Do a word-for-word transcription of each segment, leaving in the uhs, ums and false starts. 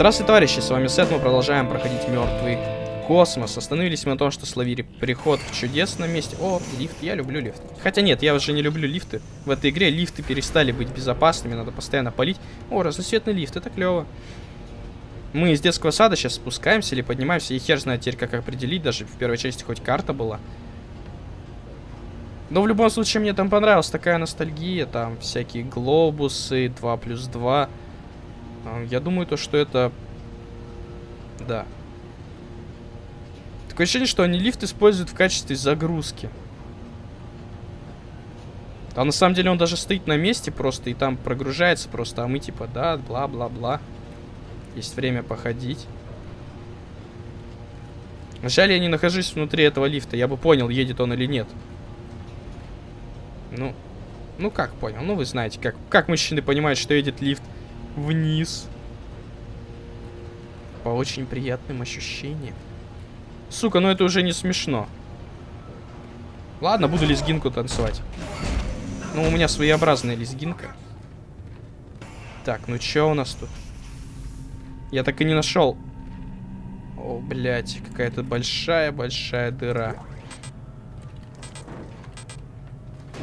Здравствуйте, товарищи, с вами Сет, мы продолжаем проходить мертвый космос. Остановились мы на том, что словили приход в чудесном месте. О, лифт, я люблю лифт. Хотя нет, я уже не люблю лифты. В этой игре лифты перестали быть безопасными, надо постоянно палить. О, разноцветный лифт, это клево. Мы из детского сада сейчас спускаемся или поднимаемся, и хер знает теперь, как определить, даже в первой части хоть карта была. Но в любом случае мне там понравилась такая ностальгия, там всякие глобусы, два плюс два. Я думаю, то, что это... Да. Такое ощущение, что они лифт используют в качестве загрузки. А на самом деле он даже стоит на месте просто и там прогружается просто, а мы типа, да, бла-бла-бла. Есть время походить. Жаль, я не нахожусь внутри этого лифта, я бы понял, едет он или нет. Ну, ну как понял? Ну вы знаете, как, как мужчины понимают, что едет лифт вниз. По очень приятным ощущениям. Сука, ну это уже не смешно. Ладно, буду лезгинку танцевать. Ну, у меня своеобразная лезгинка. Так, ну чё у нас тут? Я так и не нашел. О, блядь, какая-то большая-большая дыра.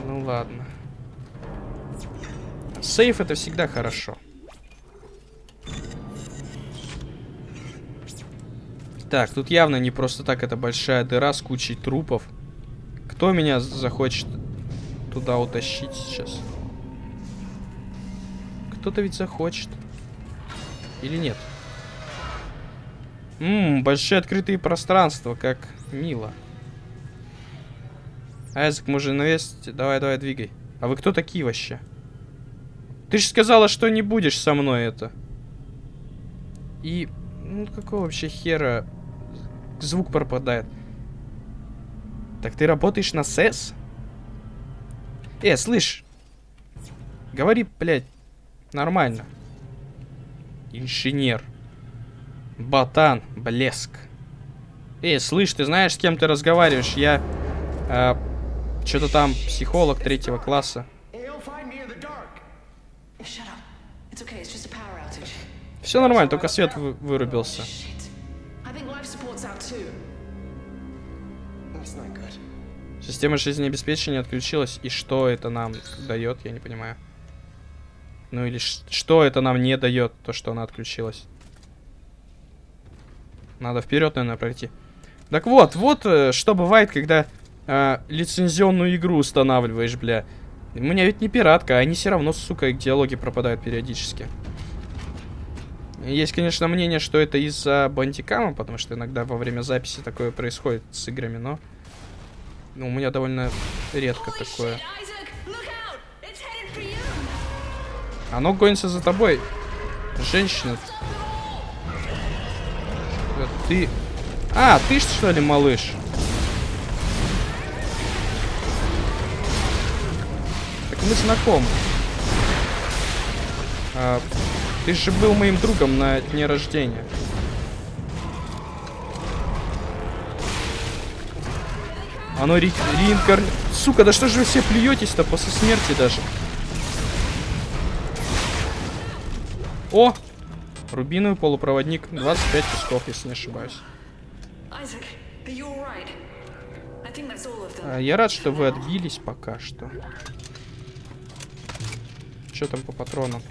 Ну ладно. Сейф — это всегда хорошо. Так, тут явно не просто так, это большая дыра с кучей трупов. Кто меня захочет туда утащить сейчас? Кто-то ведь захочет. Или нет? Ммм, большие открытые пространства, как мило. Айзек, мы же навесить. Давай, давай, двигай. А вы кто такие вообще? Ты же сказала, что не будешь со мной это. И... Ну, какого вообще хера? Звук пропадает. Так ты работаешь на СЭС? Э, слышь. Говори, блядь, нормально. Инженер. Ботан. Блеск. Э, слышь, ты знаешь, с кем ты разговариваешь? Я... Э, что-то там психолог третьего класса. Все нормально, только свет вы вырубился. Система жизнеобеспечения отключилась. И что это нам дает, я не понимаю. Ну или что это нам не дает, то, что она отключилась. Надо вперед, наверное, пройти. Так вот, вот что бывает, когда э, лицензионную игру устанавливаешь, бля. У меня ведь не пиратка, они все равно, сука, их диалоги пропадают периодически. Есть, конечно, мнение, что это из-за бандикама, потому что иногда во время записи такое происходит с играми, но... Ну, у меня довольно редко такое. Оно гонится за тобой. Женщина. Ты... А, ты что ли, малыш? Так мы знакомы. А... Ты же был моим другом на дне рождения. Оно ре реинкар... Сука, да что же вы все плюетесь-то после смерти даже? О! Рубиновый полупроводник. двадцать пять кусков, если не ошибаюсь. А, я рад, что вы отбились пока что. Что там по патронам?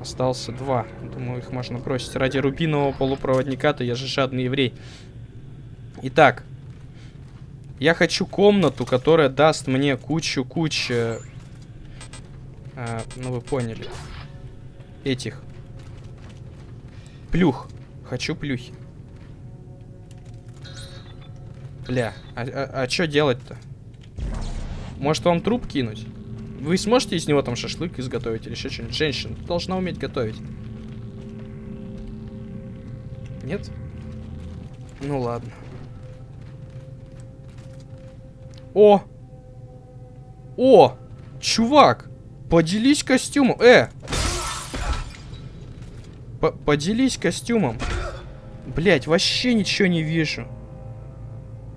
Остался два. Думаю, их можно бросить. Ради рубинового полупроводника-то я же жадный еврей. Итак. Я хочу комнату, которая даст мне кучу-кучу... Э, ну, вы поняли. Этих. Плюх. Хочу плюхи. Бля. А, а, а что делать-то? Может, вам труп кинуть? Вы сможете из него там шашлык изготовить или еще что-нибудь? Женщина должна уметь готовить. Нет? Ну ладно. О! О! Чувак! Поделись костюмом! Э! Поделись костюмом! Блять, вообще ничего не вижу.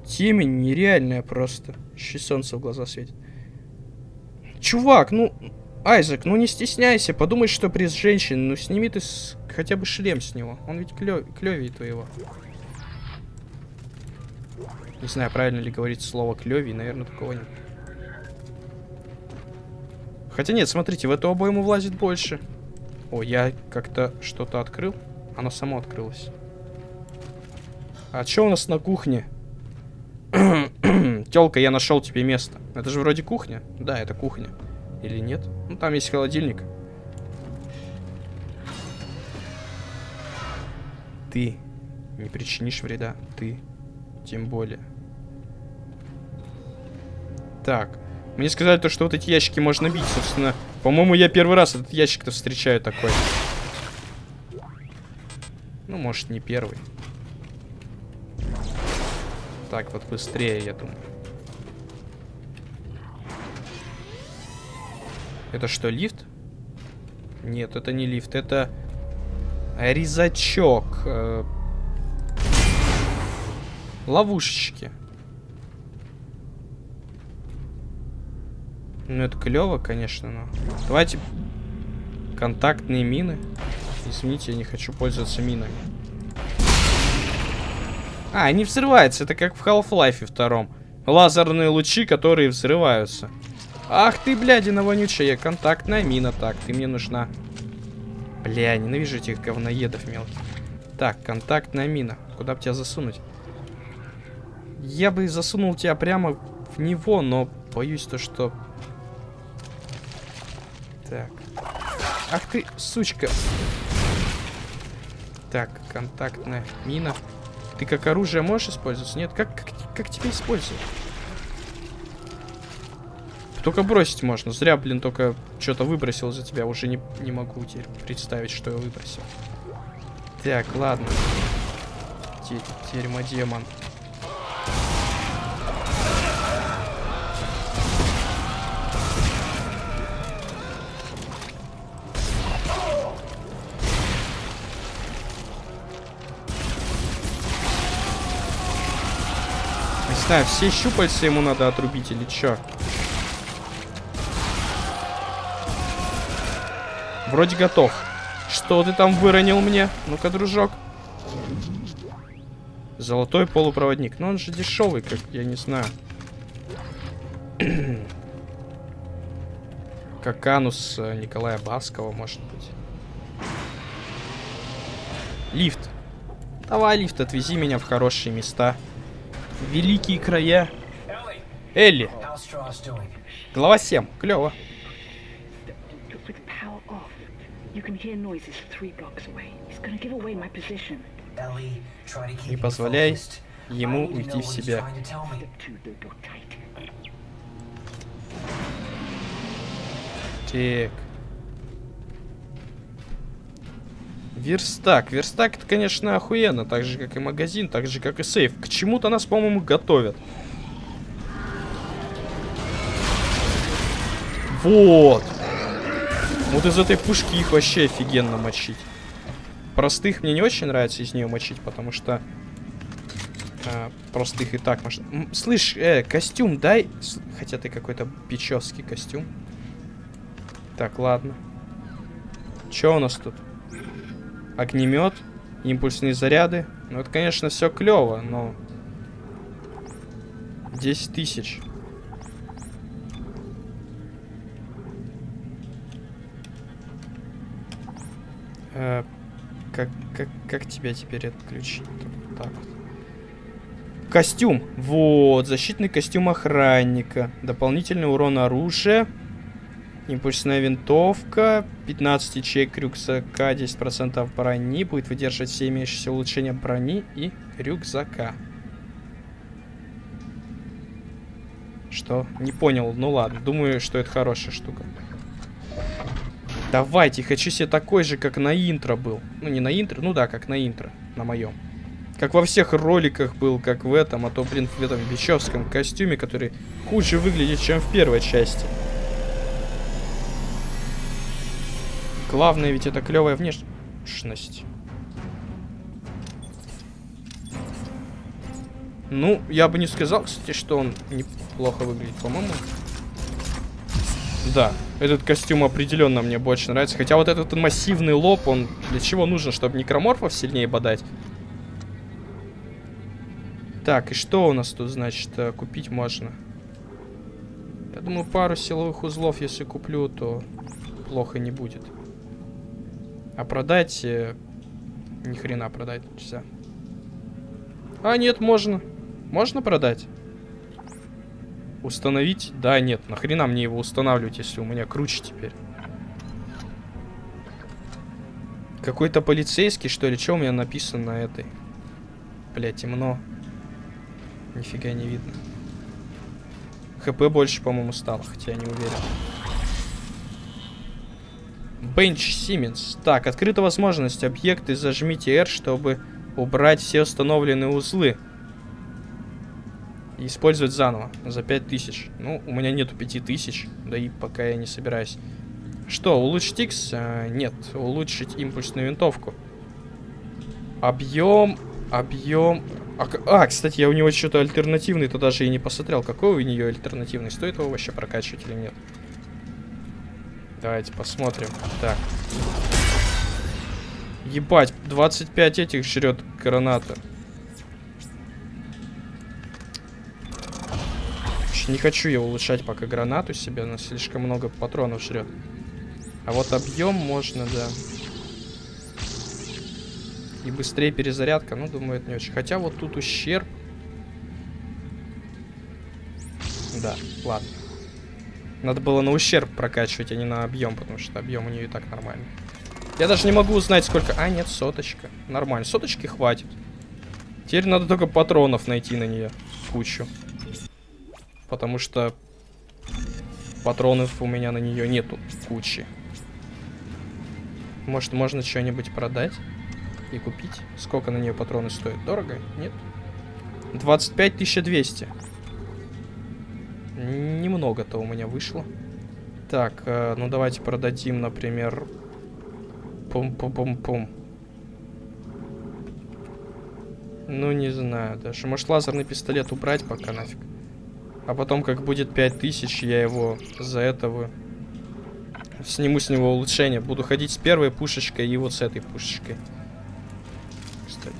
Темень нереальная просто. Еще солнце в глаза светит. Чувак, ну... Айзек, ну не стесняйся, подумай, что приз женщины. Ну сними ты с... хотя бы шлем с него. Он ведь клё... клёвее твоего. Не знаю, правильно ли говорить слово клёвее, наверное, такого нет. Хотя нет, смотрите, в эту обойму влазит больше. О, я как-то что-то открыл. Оно само открылось. А чё у нас на кухне? Тёлка, я нашел тебе место. Это же вроде кухня. Да, это кухня. Или нет? Ну, там есть холодильник. Ты не причинишь вреда. Ты. Тем более. Так. Мне сказали то, что вот эти ящики можно бить. Собственно, по-моему, я первый раз этот ящик-то встречаю такой. Ну, может, не первый. Так, вот быстрее, я думаю. Это что, лифт? Нет, это не лифт, это резачок. Э-э- ловушечки. Ну, это клево, конечно, но... Давайте контактные мины. Извините, я не хочу пользоваться минами. А, они взрываются. Это как в Half-Life втором. Лазерные лучи, которые взрываются. Ах ты, блядина вонючая. Контактная мина. Так, ты мне нужна. Бля, ненавижу этих говноедов мелких. Так, контактная мина. Куда бы тебя засунуть? Я бы засунул тебя прямо в него, но боюсь то, что... Так. Ах ты, сучка. Так, контактная мина. Ты как оружие можешь использовать? Нет, как, как, как тебе использовать? Только бросить можно. Зря, блин, только что-то выбросил за тебя. Уже не, не могу теперь представить, что я выбросил. Так, ладно. Дерьмо-демон. Не знаю, все щупальца ему надо отрубить или чё? Вроде готов. Что ты там выронил мне? Ну-ка, дружок. Золотой полупроводник. Но он же дешевый, как я не знаю. Как анус Николая Баскова, может быть. Лифт. Давай, лифт, отвези меня в хорошие места. Великие края. Элли. Глава семь. Клево. Не позволяй ему уйти в себя. Так. Верстак. Верстак, это, конечно, охуенно. Так же, как и магазин, так же, как и сейф. К чему-то нас, по-моему, готовят. Вот. Вот из этой пушки их вообще офигенно мочить. Простых мне не очень нравится из нее мочить, потому что... Э, простых и так можно... Слышь, э, костюм дай. Хотя ты какой-то печевский костюм. Так, ладно. Че у нас тут? Огнемет, импульсные заряды. Ну, это, конечно, все клево, но... десять тысяч. Э, как, как, как тебя теперь отключить? Так. Костюм. Вот, защитный костюм охранника. Дополнительный урон оружия. Импульсная винтовка, пятнадцать ячеек рюкзака, десять процентов брони, будет выдерживать все имеющиеся улучшения брони и рюкзака. Что? Не понял, ну ладно, думаю, что это хорошая штука. Давайте, хочу себе такой же, как на интро был. Ну не на интро, ну да, как на интро, на моем. Как во всех роликах был, как в этом, а то, блин, в этом бичевском костюме, который хуже выглядит, чем в первой части. Главное, ведь это клевая внешность. Ну, я бы не сказал, кстати, что он неплохо выглядит, по-моему. Да, этот костюм определенно мне больше нравится. Хотя вот этот массивный лоб, он для чего нужен? Чтобы некроморфов сильнее бодать. Так, и что у нас тут, значит, купить можно? Я думаю, пару силовых узлов, если куплю, то плохо не будет. А продать... Ни хрена продать нельзя. А, нет, можно. Можно продать? Установить? Да, нет. Нахрена мне его устанавливать, если у меня круче теперь? Какой-то полицейский, что ли? Что у меня написано на этой? Бля, темно. Нифига не видно. ХП больше, по-моему, стало, хотя я не уверен. Бенч Симмонс. Так, открыта возможность. Объекты, зажмите R, чтобы убрать все установленные узлы. И использовать заново. За пять тысяч. Ну, у меня нету пяти тысяч. Да и пока я не собираюсь. Что, улучшить X? А, нет. Улучшить импульсную винтовку. Объем. Объем. А, а, кстати, я у него что-то альтернативный-то даже и не посмотрел. Какой у нее альтернативный? Стоит его вообще прокачивать или нет? Давайте посмотрим. Так. Ебать, двадцать пять этих жрет граната. Не хочу я улучшать пока гранату себе, она слишком много патронов жрет. А вот объем можно, да. И быстрее перезарядка, ну, думаю, это не очень. Хотя вот тут ущерб. Да, ладно. Надо было на ущерб прокачивать, а не на объем, потому что объем у нее и так нормальный. Я даже не могу узнать, сколько... А, нет, соточка. Нормально, соточки хватит. Теперь надо только патронов найти на нее кучу. Потому что патронов у меня на нее нету кучи. Может, можно что-нибудь продать и купить? Сколько на нее патроны стоят? Дорого? Нет? двадцать пять тысяч двести. Немного-то у меня вышло. Так, э, ну давайте продадим, например... Пум-пум-пум-пум. Ну, не знаю даже. Может, лазерный пистолет убрать пока нафиг? А потом, как будет пять тысяч, я его за этого сниму с него улучшение. Буду ходить с первой пушечкой и вот с этой пушечкой. Кстати.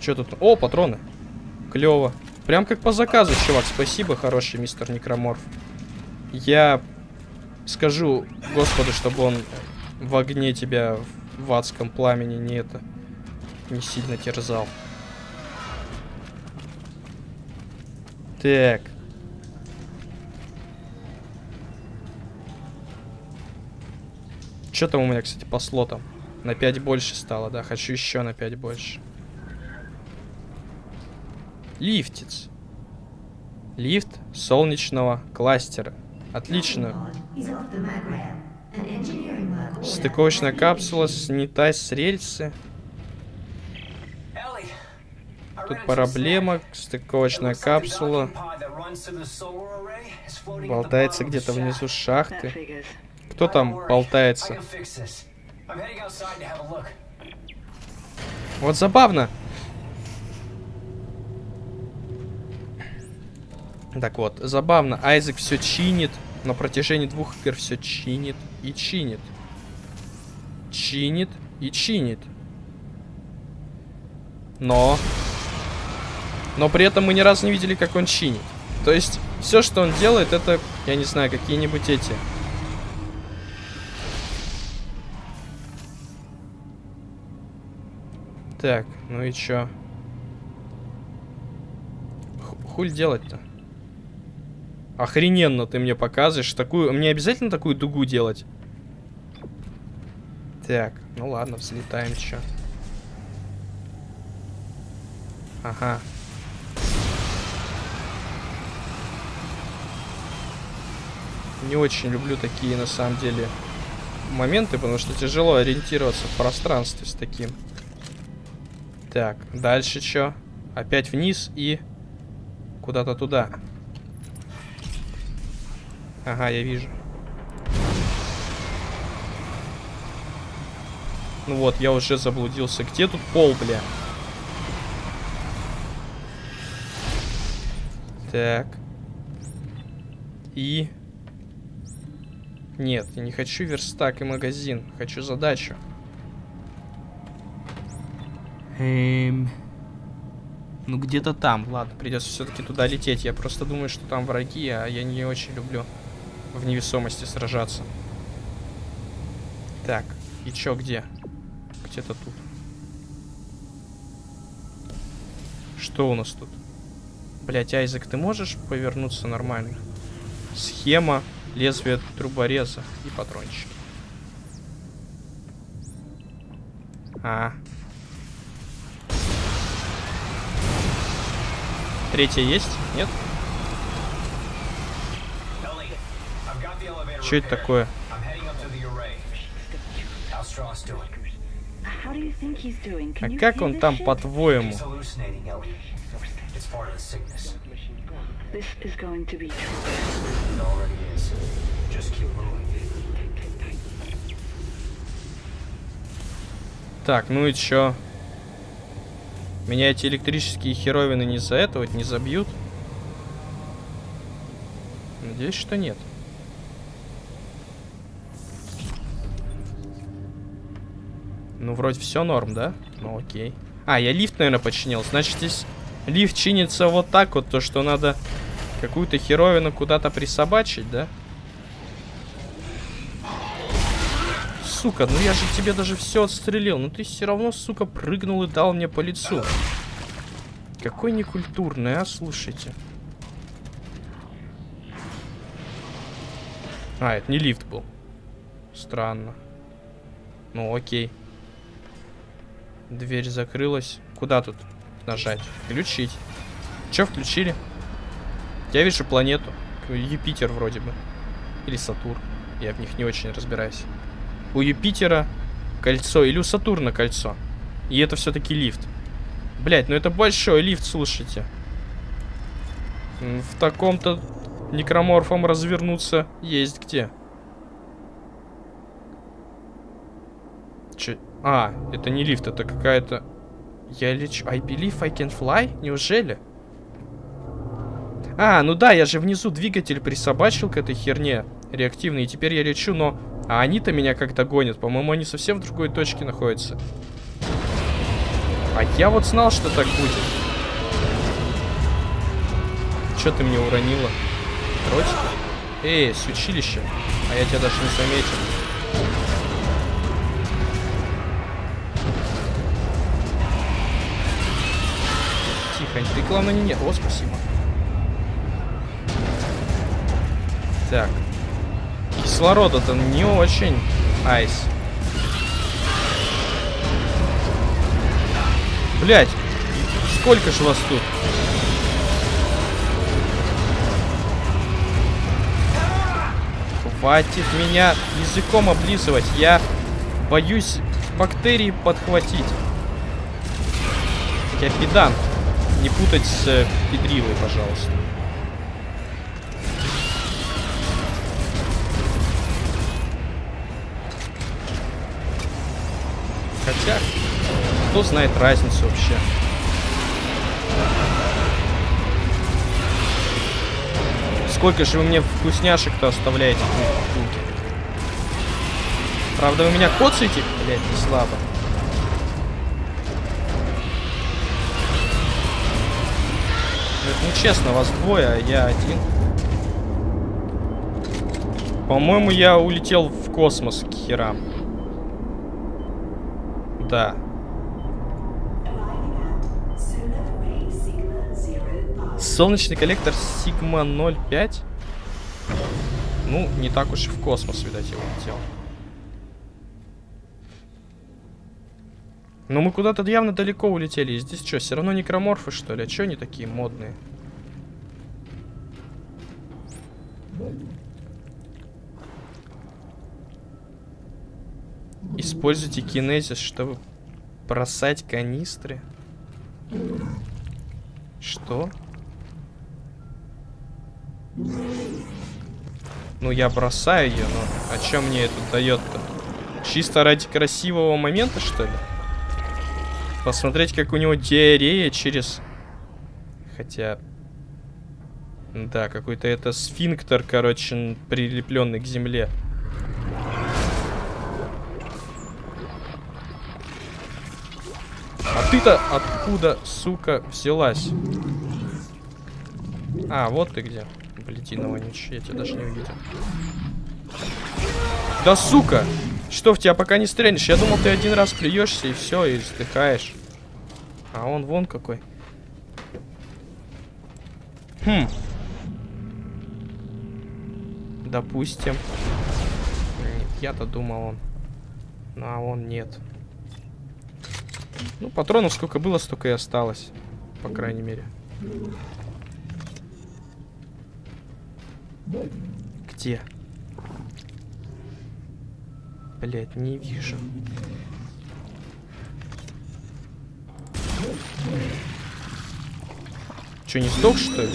Что тут? О, патроны. Клево. Прям как по заказу, чувак. Спасибо, хороший мистер Некроморф. Я скажу Господу, чтобы он в огне тебя в адском пламени не это не сильно терзал. Так. Что там у меня, кстати, по слотам? На пять больше стало, да. Хочу еще на пять больше. Лифтец. Лифт солнечного кластера. Отлично. Стыковочная капсула, снята с рельсы. Тут проблема. Стыковочная капсула болтается где-то внизу шахты. Кто там болтается? Вот забавно. Так вот, забавно. Айзек все чинит. На протяжении двух игр все чинит и чинит. Чинит и чинит. Но... Но при этом мы ни разу не видели, как он чинит. То есть, все, что он делает, это, я не знаю, какие-нибудь эти. Так, ну и чё? Хуль делать-то? Охрененно ты мне показываешь. Такую... Мне обязательно такую дугу делать? Так, ну ладно, взлетаем, чё? Ага. Не очень люблю такие, на самом деле, моменты, потому что тяжело ориентироваться в пространстве с таким. Так, дальше что? Опять вниз и куда-то туда. Ага, я вижу. Ну вот, я уже заблудился. Где тут пол, бля? Так. И... Нет, я не хочу верстак и магазин. Хочу задачу. Эм... Ну где-то там. Ладно, придется все-таки туда лететь. Я просто думаю, что там враги, а я не очень люблю в невесомости сражаться. Так, и чё, где? Где-то тут. Что у нас тут? Блять, Айзек, ты можешь повернуться нормально? Схема, лезвие трубореза и патрончики. А. Третья есть? Нет? Что это такое? А как он там, по-твоему? Так, ну и чё? Меня эти электрические херовины не за этого не забьют? Надеюсь, что нет. Ну, вроде все норм, да? Ну, окей. А, я лифт, наверное, починил. Значит, здесь лифт чинится вот так вот. То, что надо какую-то херовину куда-то присобачить, да? Сука, ну я же тебе даже все отстрелил. Ну ты все равно, сука, прыгнул и дал мне по лицу. Какой некультурный, а, слушайте. А, это не лифт был. Странно. Ну, окей. Дверь закрылась. Куда тут нажать? Включить. Че включили? Я вижу планету. Юпитер вроде бы. Или Сатурн. Я в них не очень разбираюсь. У Юпитера кольцо. Или у Сатурна кольцо. И это все-таки лифт. Блять, ну это большой лифт, слушайте. В таком-то некроморфом развернуться есть где. Че... А, это не лифт, это какая-то... Я лечу... I believe I can fly? Неужели? А, ну да, я же внизу двигатель присобачил к этой херне реактивной. И теперь я лечу, но... А они-то меня как-то гонят. По-моему, они совсем в другой точке находятся. А я вот знал, что так будет. Чё ты мне уронила? Тротики? Эй, с училища. А я тебя даже не заметил. Ты, главное, не... Нет. О, спасибо. Так. Кислорода-то не очень. Айс. Блять. Сколько же вас тут? Хватит меня языком облизывать. Я боюсь бактерии подхватить. Я педант. Не путать с э, педрилой, пожалуйста. Хотя, кто знает разницу вообще? Сколько же вы мне вкусняшек-то оставляете в руки? Правда, вы меня коцаете? Блять, не слабо. Ну честно, вас двое, а я один. По-моему, я улетел в космос к херам. Да. Солнечный коллектор Sigma ноль пять? Ну, не так уж и в космос, видать, я улетел. Но мы куда-то явно далеко улетели. И здесь что, все равно некроморфы, что ли? А что они такие модные? Используйте кинезис, чтобы бросать канистры. Что? Ну, я бросаю ее, но... А что мне это дает-то? Чисто ради красивого момента, что ли? Посмотреть, как у него диарея через... Хотя... Да, какой-то это сфинктер, короче, прилепленный к земле. А ты-то откуда, сука, взялась? А, вот ты где. Блядина вонючая, я тебя даже не увидел. Да, сука! Что в тебя пока не стрельнешь? Я думал, ты один раз плюешься и все, и вздыхаешь. А он вон какой. Хм. Допустим. Я-то думал он. Ну, а он нет. Ну, патронов сколько было, столько и осталось. По крайней мере. Где? Блять, не вижу. Че, не сдох, что ли?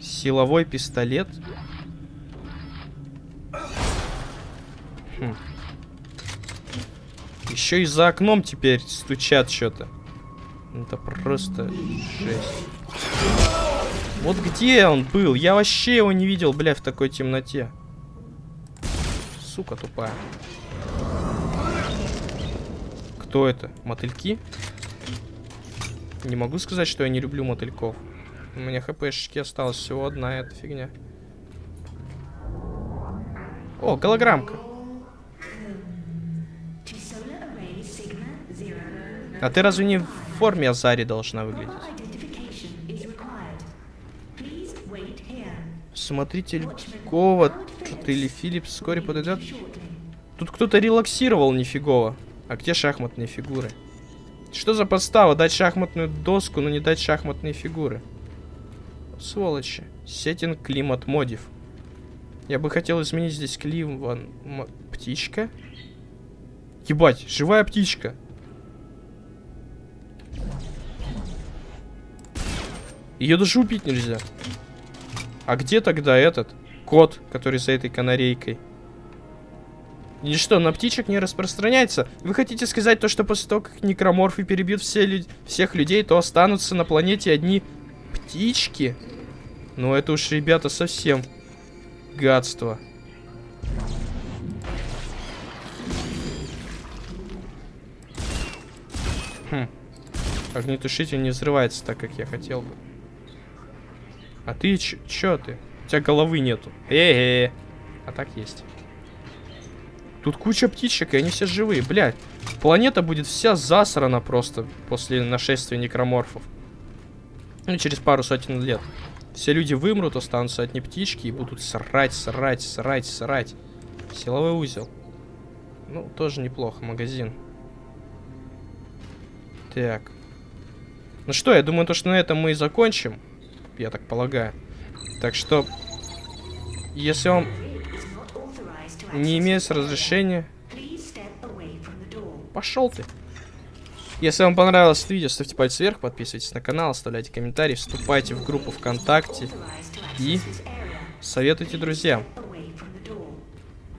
Силовой пистолет. Хм. Еще и за окном теперь стучат что-то. Это просто жесть. Вот где он был? Я вообще его не видел, бля, в такой темноте. Сука тупая. Кто это? Мотыльки? Не могу сказать, что я не люблю мотыльков. У меня хпшечки осталось всего одна, эта фигня. О, голограммка. А ты разве не в форме Азари должна выглядеть? Смотритель Говард или Филипп вскоре подойдет. Тут кто-то релаксировал нифигово. А где шахматные фигуры? Что за подстава? Дать шахматную доску, но не дать шахматные фигуры. Сволочи. Сеттинг климат модив. Я бы хотел изменить здесь климат. Птичка? Ебать, живая птичка. Ее даже убить нельзя. А где тогда этот кот, который за этой канарейкой? И что, на птичек не распространяется? Вы хотите сказать то, что после того, как некроморфы перебьют все люд... всех людей, то останутся на планете одни... птички? Ну это уж, ребята, совсем гадство. Хм. Огнетушитель не взрывается так, как я хотел бы. А ты чё, чё ты? У тебя головы нету. Э-э-э. А так есть. Тут куча птичек, и они все живые. Блядь, планета будет вся засрана просто после нашествия некроморфов. Ну, через пару сотен лет. Все люди вымрут, останутся одни птички и будут срать, срать, срать, срать. Силовой узел. Ну, тоже неплохо, магазин. Так. Ну что, я думаю, то, что на этом мы и закончим. Я так полагаю. Так что, если он не имеет разрешения... Пошел ты. Если вам понравилось видео, ставьте палец вверх, подписывайтесь на канал, оставляйте комментарии, вступайте в группу ВКонтакте и советуйте друзьям.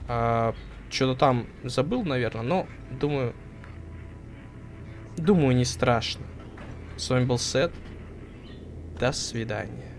А, что-то там забыл, наверное, но думаю, думаю, не страшно. С вами был Сет. До свидания.